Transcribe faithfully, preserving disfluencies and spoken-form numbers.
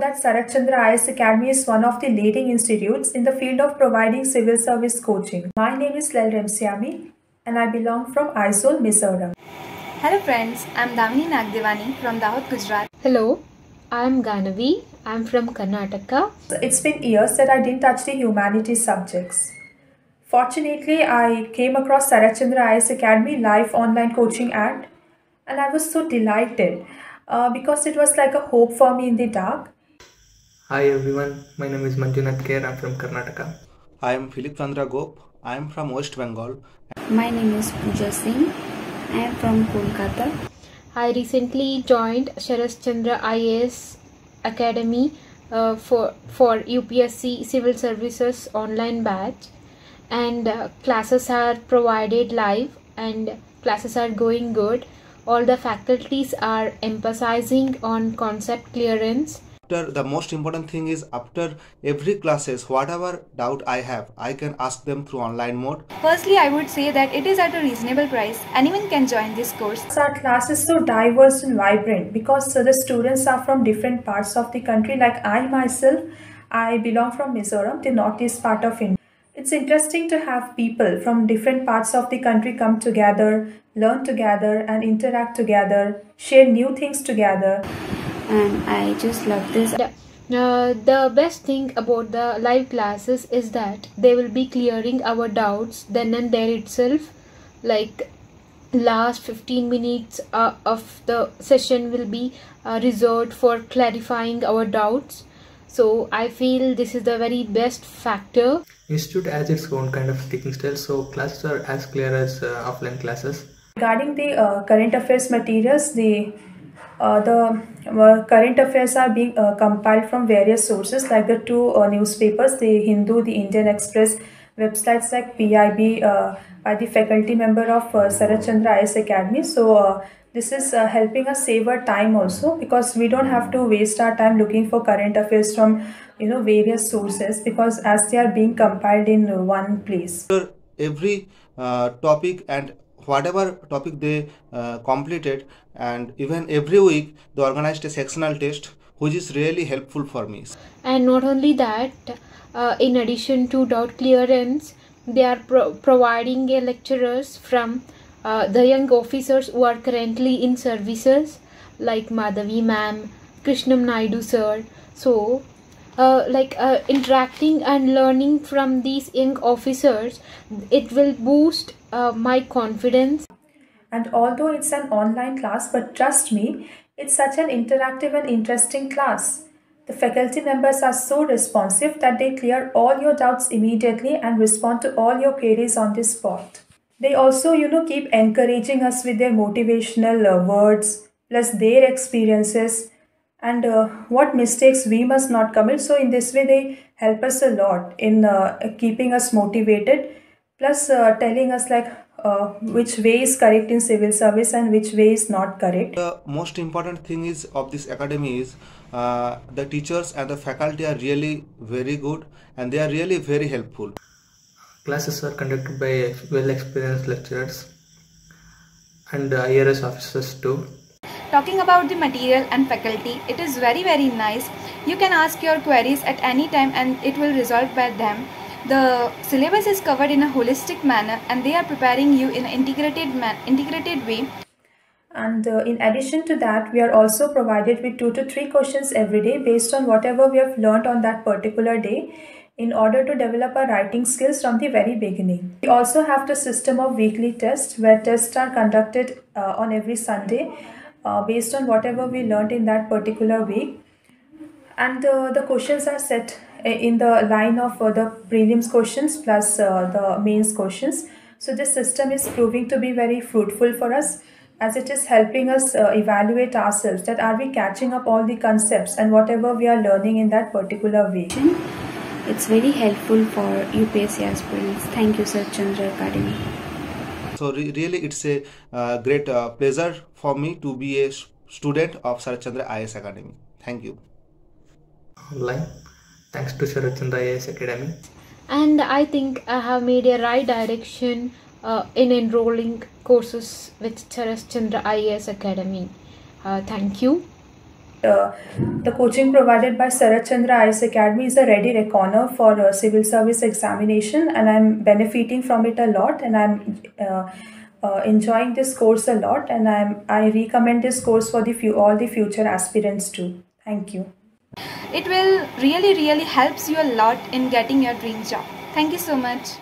that Sarat Chandra I A S Academy is one of the leading institutes in the field of providing civil service coaching. My name is Lalram Siyami and I belong from Isol, Mizoram. Hello friends, I am Damini Nagdevani from Dahod, Gujarat. Hello, I am Ganavi. I am from Karnataka. It's been years that I didn't touch the humanities subjects. Fortunately, I came across Sarat Chandra I A S Academy live online coaching ad and I was so delighted uh, because it was like a hope for me in the dark. Hi everyone, my name is Manjunath Kair, I am from Karnataka. I am Philip Chandra Gop, I am from West Bengal. My name is Pooja Singh, I am from Kolkata. I recently joined Sarat Chandra I A S Academy uh, for, for U P S C Civil Services online batch, and uh, classes are provided live and classes are going good. All the faculties are emphasizing on concept clearance. After, the most important thing is after every classes, whatever doubt I have, I can ask them through online mode. Firstly, I would say that it is at a reasonable price. Anyone can join this course. Our class is so diverse and vibrant because the students are from different parts of the country. Like I myself, I belong from Mizoram, the northeast part of India. It's interesting to have people from different parts of the country come together, learn together and interact together, share new things together. And I just love this. Uh, the best thing about the live classes is that they will be clearing our doubts then and there itself. Like last fifteen minutes uh, of the session will be uh, reserved for clarifying our doubts. So I feel this is the very best factor. Institute has its own kind of teaching style, so classes are as clear as uh, offline classes. Regarding the uh, current affairs materials, the Uh, the uh, current affairs are being uh, compiled from various sources like the two uh, newspapers, the Hindu, the Indian Express, websites like P I B uh, by the faculty member of uh, Sarat Chandra I A S Academy. So uh, this is uh, helping us save our time also, because we don't have to waste our time looking for current affairs from you know various sources, because as they are being compiled in one place. Every uh, topic and whatever topic they uh, completed, and even every week they organized a sectional test, which is really helpful for me. And not only that, uh, in addition to doubt clearance, they are pro providing a lecturers from uh, the young officers who are currently in services, like Madhavi ma'am, Krishnam Naidu sir. So Uh, like uh, interacting and learning from these young officers, it will boost uh, my confidence. And although it's an online class, but trust me, it's such an interactive and interesting class. The faculty members are so responsive that they clear all your doubts immediately and respond to all your queries on the spot. They also, you know, keep encouraging us with their motivational uh, words, plus their experiences, and uh, what mistakes we must not commit. So in this way they help us a lot in uh, keeping us motivated, plus uh, telling us like uh, which way is correct in civil service and which way is not correct. The most important thing is of this academy is uh, the teachers and the faculty are really very good, and they are really very helpful. Classes are conducted by well experienced lecturers and uh, I R S officers too. Talking about the material and faculty, it is very very nice. You can ask your queries at any time and it will resolved by them. The syllabus is covered in a holistic manner and they are preparing you in an integrated, man integrated way. And uh, in addition to that, we are also provided with two to three questions every day based on whatever we have learned on that particular day, in order to develop our writing skills from the very beginning. We also have the system of weekly tests, where tests are conducted uh, on every Sunday. Uh, based on whatever we learned in that particular week, and uh, the questions are set in the line of uh, the prelims questions plus uh, the mains questions. So this system is proving to be very fruitful for us, as it is helping us uh, evaluate ourselves that are we catching up all the concepts and whatever we are learning in that particular week. It's very helpful for U P S C aspirants. Thank you, Sarat Chandra Academy. So re really it's a uh, great uh, pleasure for me to be a student of Sarat Chandra I A S Academy. Thank you. Online, thanks to Sarat Chandra I A S Academy. And I think I have made a right direction uh, in enrolling courses with Sarat Chandra I A S Academy. Uh, thank you. Uh, the coaching provided by Sarat Chandra I A S Academy is a ready reckoner for uh, civil service examination, and I'm benefiting from it a lot, and I'm uh, uh, enjoying this course a lot, and I'm I recommend this course for the few all the future aspirants too. Thank you. It will really really helps you a lot in getting your dream job. Thank you so much.